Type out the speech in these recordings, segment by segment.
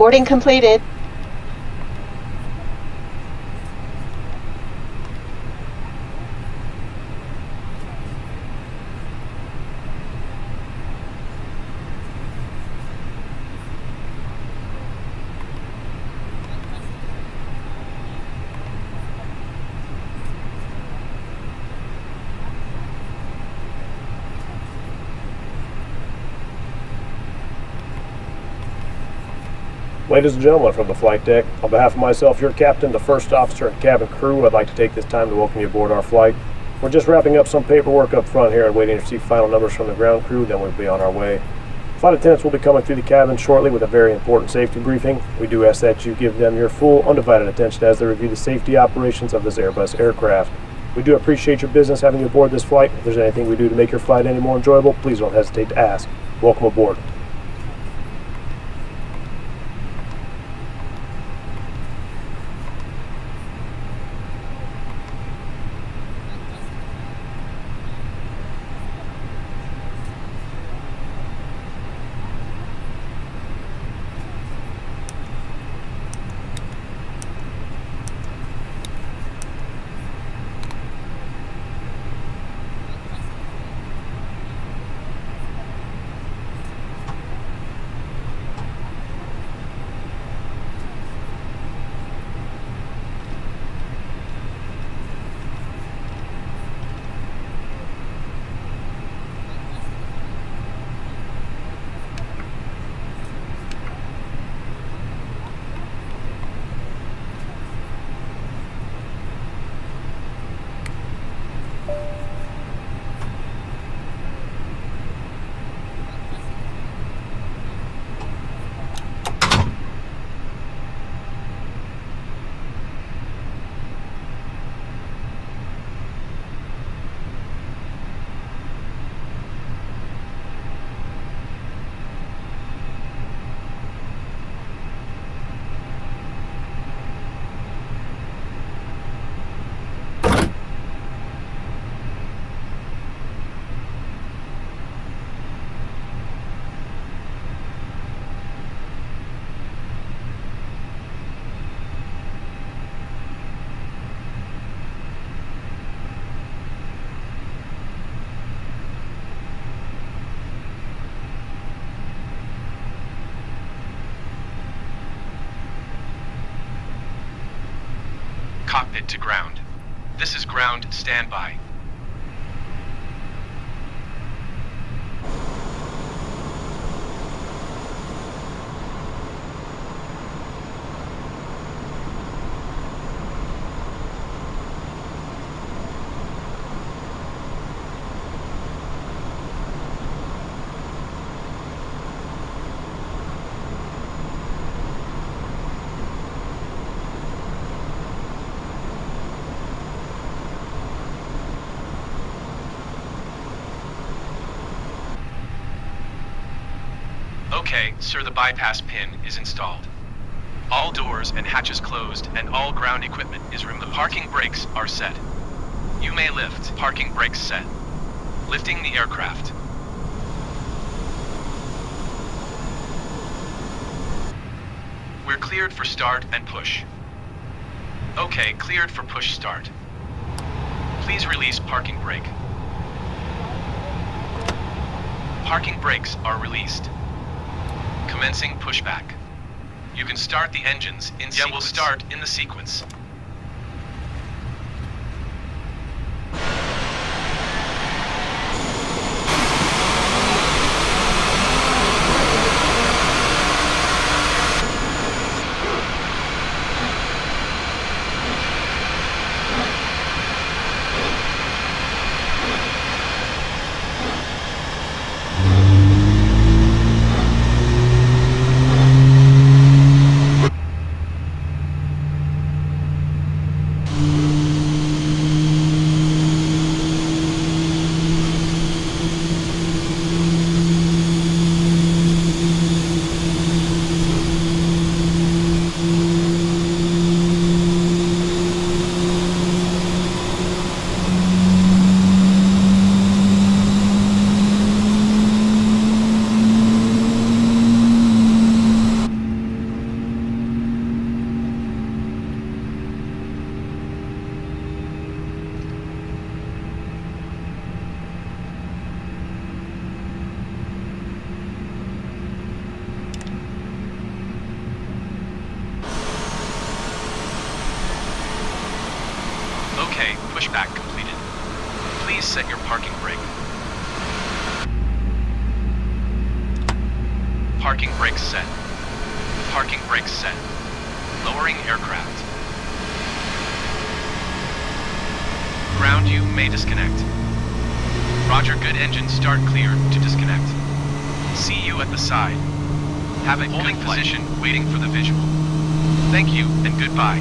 Boarding completed. Ladies and gentlemen, from the flight deck, on behalf of myself, your captain, the first officer, and cabin crew, I'd like to take this time to welcome you aboard our flight. We're just wrapping up some paperwork up front here and waiting to receive final numbers from the ground crew, then we'll be on our way. Flight attendants will be coming through the cabin shortly with a very important safety briefing. We do ask that you give them your full, undivided attention as they review the safety operations of this Airbus aircraft. We do appreciate your business having you aboard this flight. If there's anything we do to make your flight any more enjoyable, please don't hesitate to ask. Welcome aboard. Cockpit to ground. This is ground standby. Okay, sir, the bypass pin is installed. All doors and hatches closed and all ground equipment is removed. The parking brakes are set. You may lift. Parking brakes set. Lifting the aircraft. We're cleared for start and push. Okay, cleared for push start. Please release parking brake. Parking brakes are released. Commencing pushback. You can start the engines in sequence. Yeah, we'll start in the sequence. Pushback completed. Please set your parking brake. Parking brake set. Parking brakes set. Lowering aircraft. Ground, you may disconnect. Roger, good engine start clear to disconnect. See you at the side. Have a holding position, waiting for the visual. Thank you, and goodbye.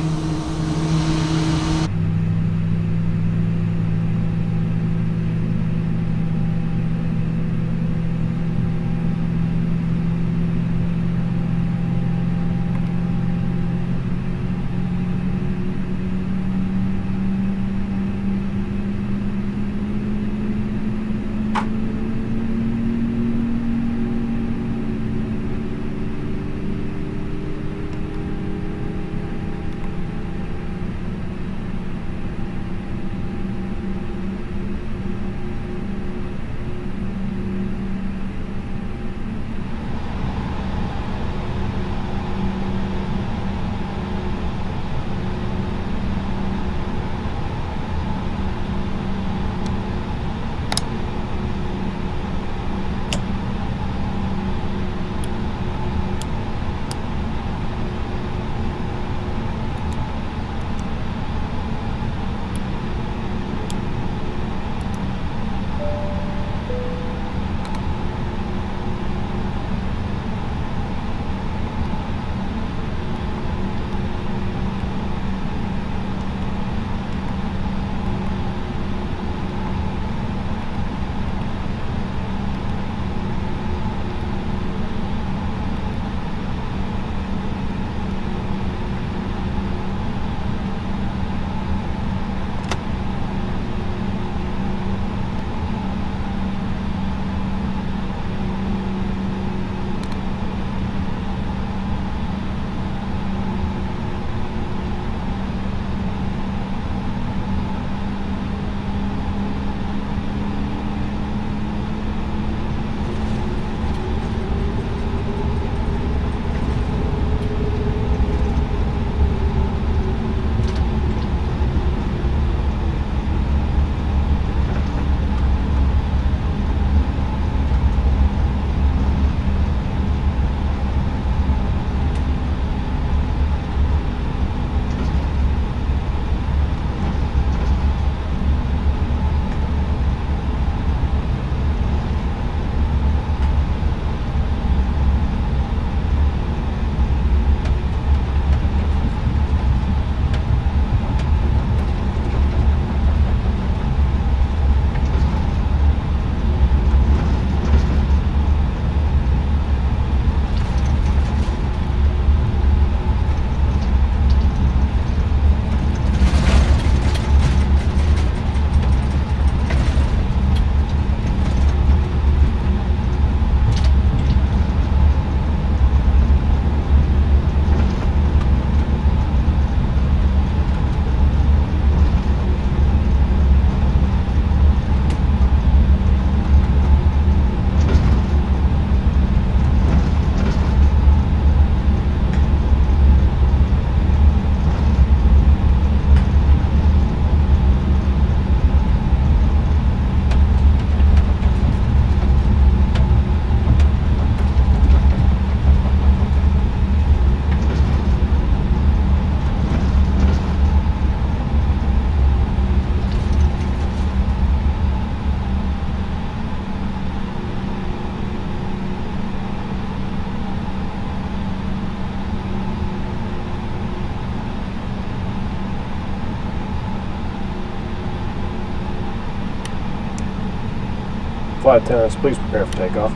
Flight attendants, please prepare for takeoff.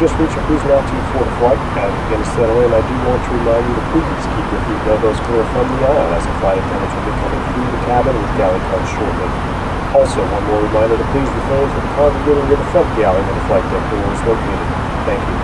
just reached a cruise altitude for the flight. As you begin to settle in, I do want to remind you to please keep your feet and elbows clear from the aisle as the flight attendants will be coming through the cabin with galley comes shortly. Also, one more reminder to please refrain from congregating near the front galley where the flight deck door is located. Thank you.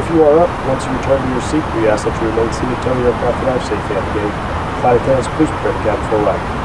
If you are up, once you return to your seat, we ask that you remain seated until your aircraft arrives safely at the gate. Flight attendants, please prepare the cabin for arrival.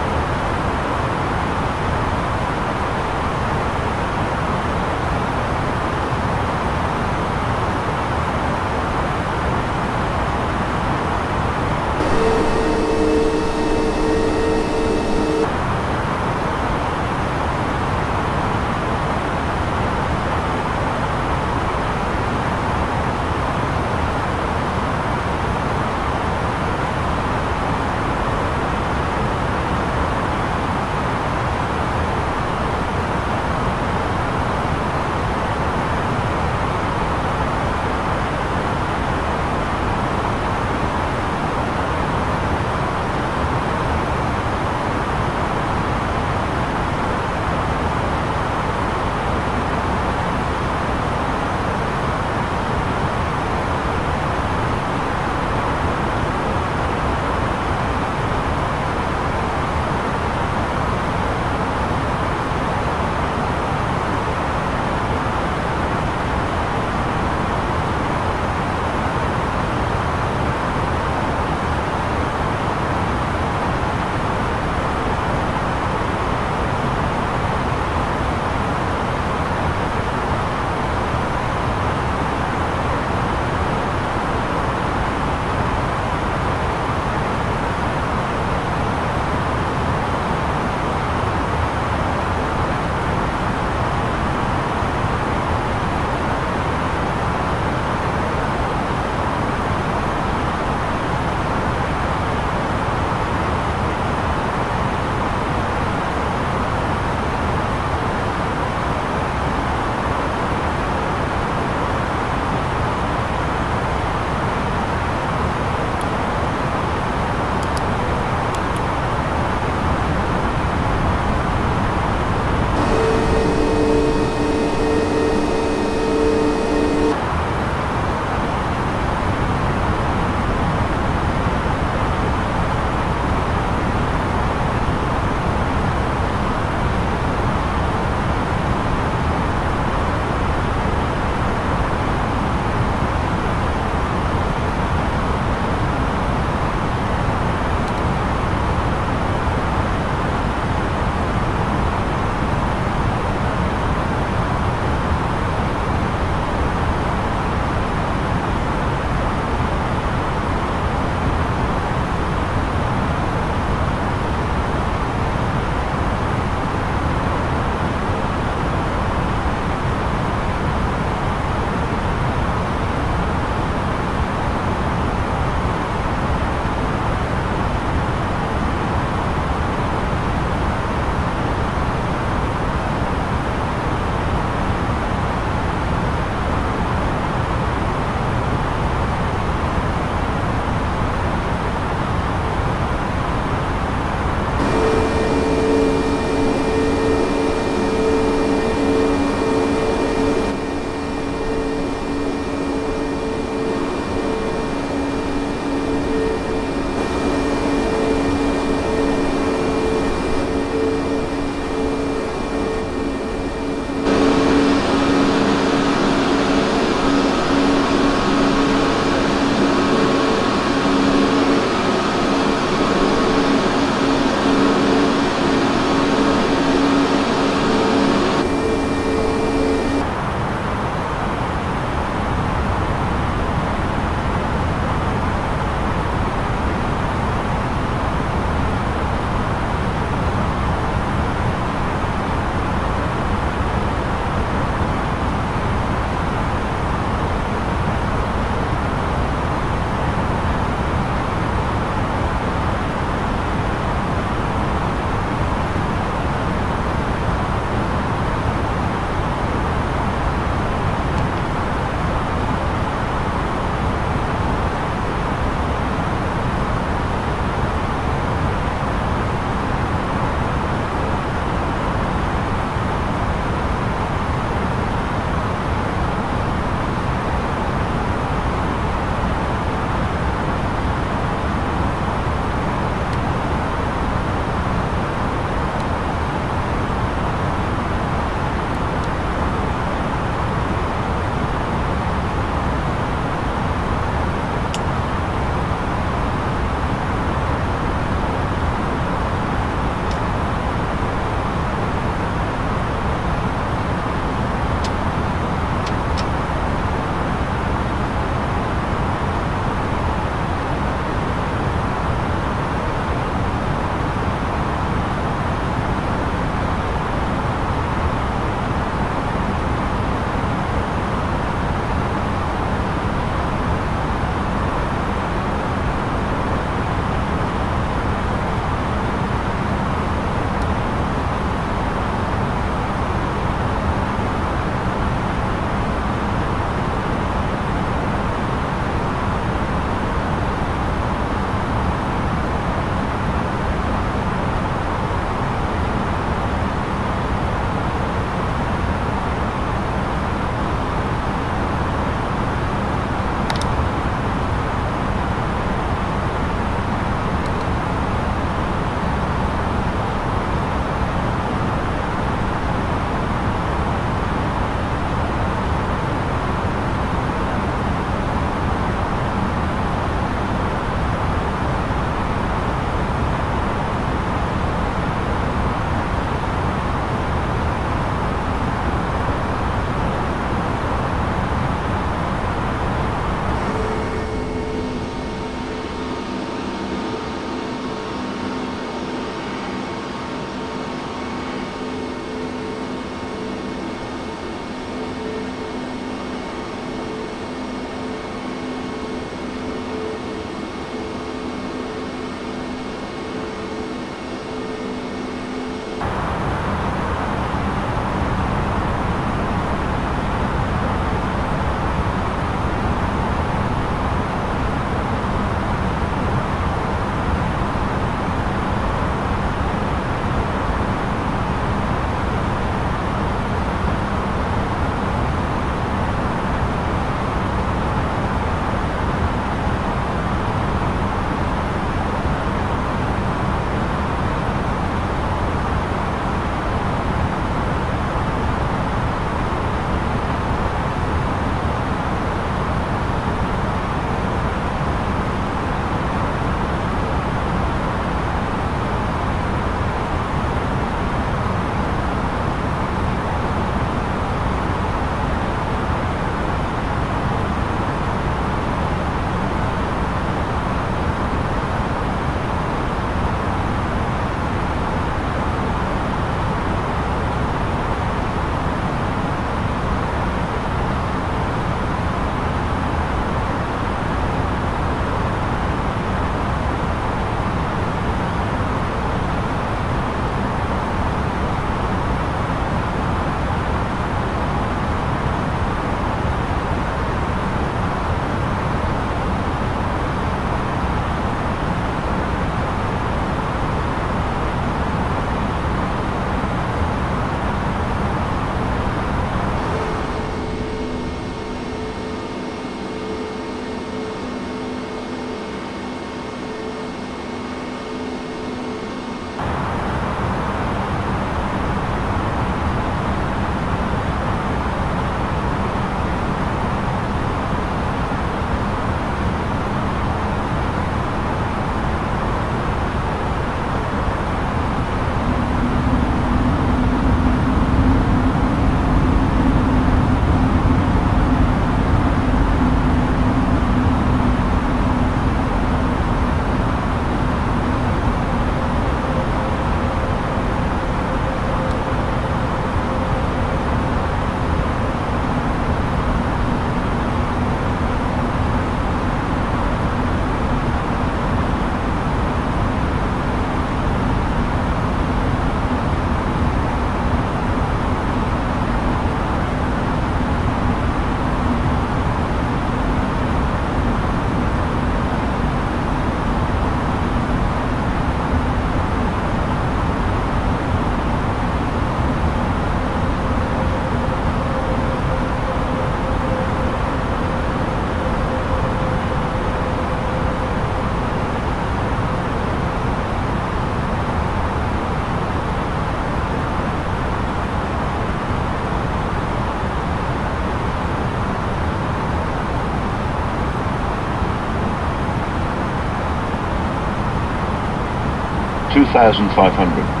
1,500.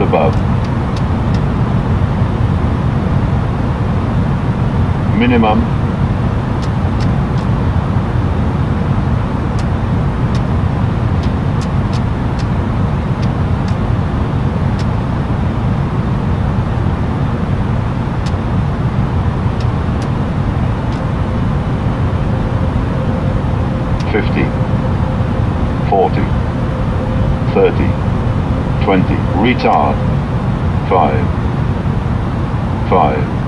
Above. Minimum 50, 40, 30. 20. Retard. 5. 5.